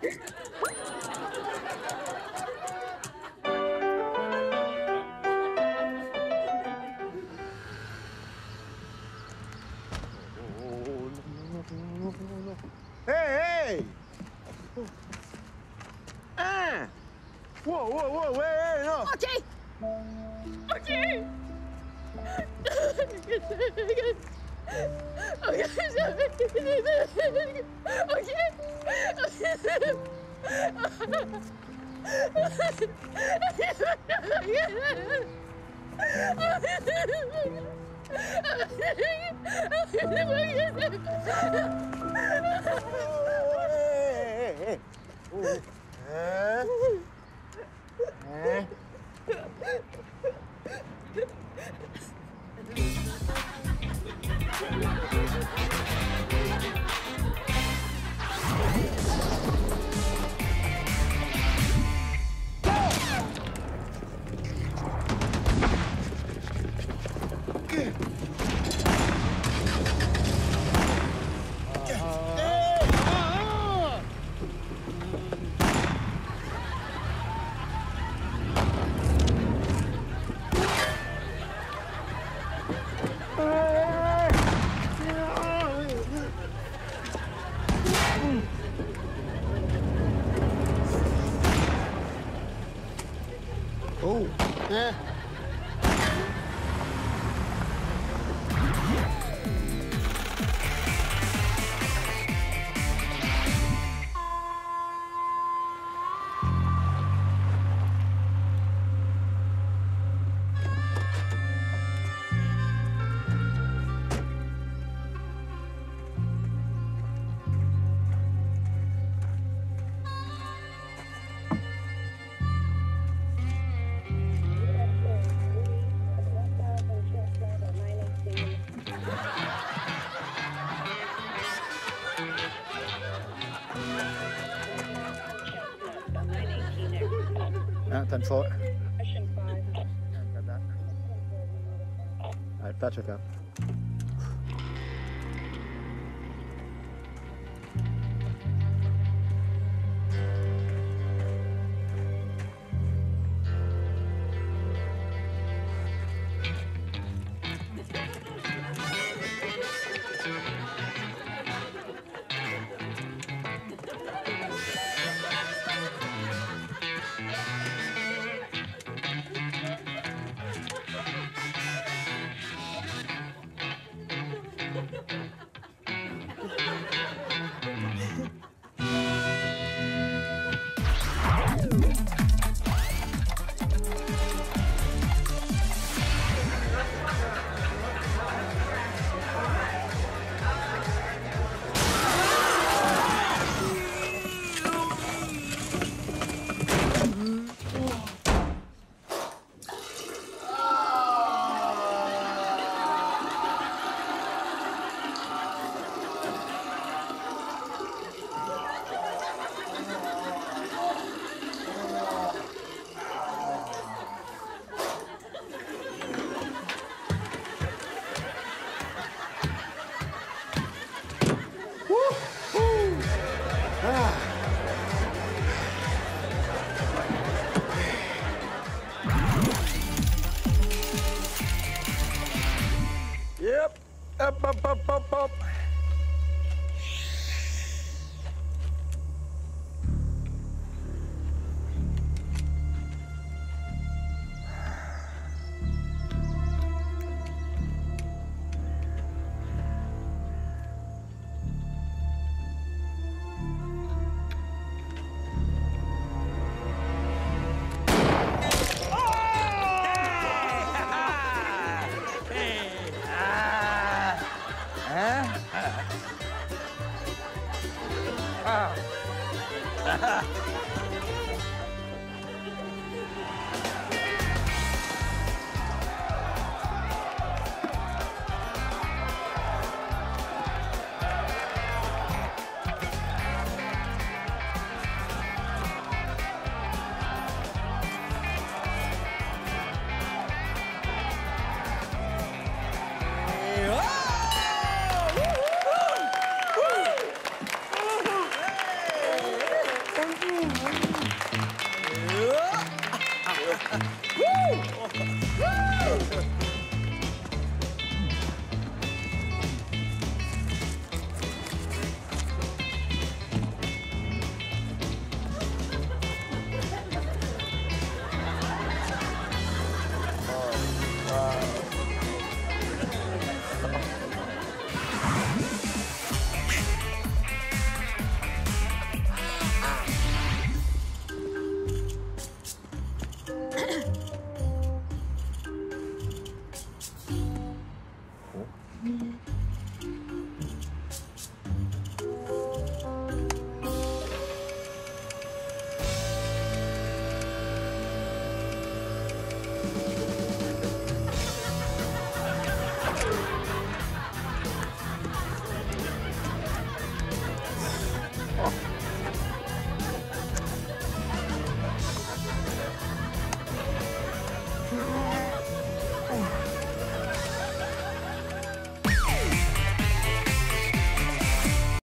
Hey, hey! Ah! Whoa, whoa, whoa! Hey, no! Okay. Okay. Time slot. Alright, Patrick up. Up.